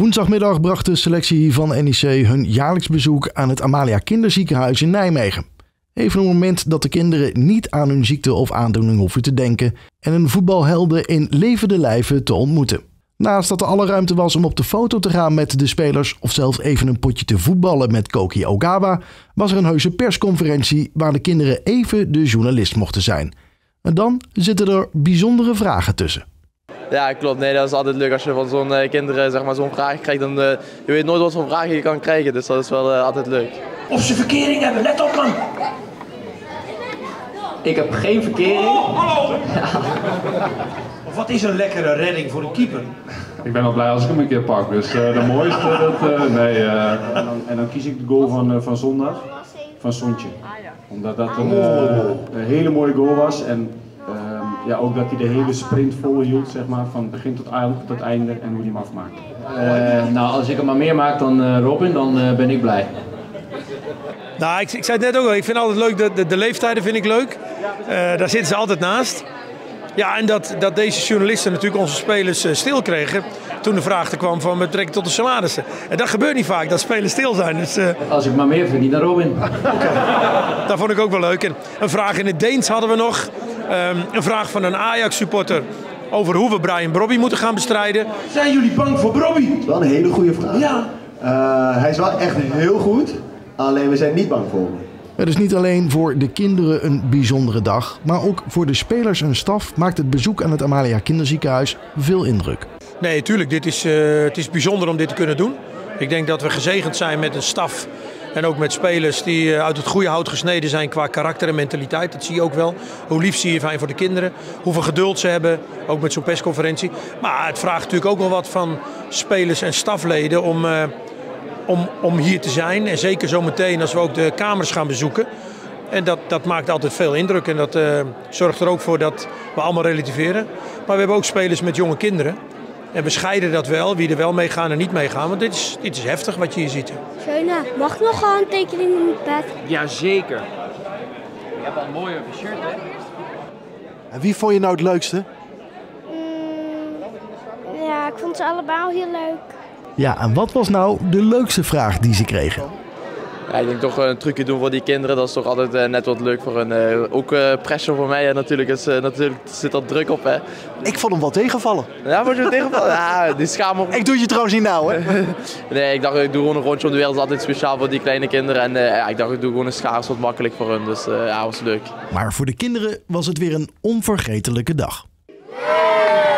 Woensdagmiddag bracht de selectie van NEC hun jaarlijks bezoek aan het Amalia Kinderziekenhuis in Nijmegen. Even een moment dat de kinderen niet aan hun ziekte of aandoening hoeven te denken en hun voetbalhelden in levende lijven te ontmoeten. Naast dat er alle ruimte was om op de foto te gaan met de spelers of zelfs even een potje te voetballen met Koki Ogawa, was er een heuse persconferentie waar de kinderen even de journalist mochten zijn. En dan zitten er bijzondere vragen tussen. Ja, klopt. Nee, dat is altijd leuk als je van zo'n kinderen zeg maar, zo'n vraag krijgt. Dan, je weet nooit wat voor vragen je kan krijgen, dus dat is wel altijd leuk. Of ze verkering hebben, let op man! Ik heb geen verkering. Oh, hallo! Ja. Of wat is een lekkere redding voor een keeper? Ik ben al blij als ik hem een keer pak, dus de mooiste dat... En dan kies ik de goal van zondag, van Sontje. Omdat dat een hele mooie goal was en ja, ook dat hij de hele sprint volhield, zeg maar, van begin tot einde en hoe hij hem afmaakt. Nou, als ik hem maar meer maak dan Robin, dan ben ik blij. Nou, ik zei het net ook al, ik vind altijd leuk, de leeftijden vind ik leuk. Daar zitten ze altijd naast. Ja, en dat deze journalisten natuurlijk onze spelers stil kregen toen de vraag er kwam van betrekking tot de salarissen. En dat gebeurt niet vaak, dat spelers stil zijn. Dus, als ik maar meer verdien dan Robin. Okay. Dat vond ik ook wel leuk. En een vraag in het Deens hadden we nog. Een vraag van een Ajax-supporter over hoe we Brian Brobby moeten gaan bestrijden. Zijn jullie bang voor Brobby? Dat is wel een hele goede vraag. Ja. Hij is wel echt heel goed, alleen we zijn niet bang voor hem. Het is niet alleen voor de kinderen een bijzondere dag, maar ook voor de spelers en staf maakt het bezoek aan het Amalia Kinderziekenhuis veel indruk. Nee, tuurlijk. Het is bijzonder om dit te kunnen doen. Ik denk dat we gezegend zijn met een staf en ook met spelers die uit het goede hout gesneden zijn qua karakter en mentaliteit. Dat zie je ook wel. Hoe lief ze zijn voor de kinderen, hoeveel geduld ze hebben, ook met zo'n persconferentie. Maar het vraagt natuurlijk ook wel wat van spelers en stafleden om hier te zijn. En zeker zometeen als we ook de kamers gaan bezoeken. En dat maakt altijd veel indruk. En dat zorgt er ook voor dat we allemaal relativeren. Maar we hebben ook spelers met jonge kinderen. En we scheiden dat wel, wie er wel mee gaan en niet mee gaan. Want dit is heftig wat je hier ziet. Schöne, mag ik nog een handtekening in het bed? Jazeker. Je hebt al een mooie shirt, hè? En wie vond je nou het leukste? Ja, ik vond ze allemaal heel leuk. Ja, en wat was nou de leukste vraag die ze kregen? Ja, ik denk toch een trucje doen voor die kinderen, dat is toch altijd net wat leuk voor hun. Ook pressure voor mij, natuurlijk, natuurlijk zit dat druk op. Hè. Ik vond hem wel tegenvallen. Ja, vond je hem tegenvallen? Ja, die schaam op. Ik doe het je trouwens niet nou, hè? Nee, ik dacht ik doe gewoon een rondje om de wereld, dat is altijd speciaal voor die kleine kinderen. En ja, ik dacht ik doe gewoon een schaars wat makkelijk voor hun, dus ja, was leuk. Maar voor de kinderen was het weer een onvergetelijke dag. Yeah!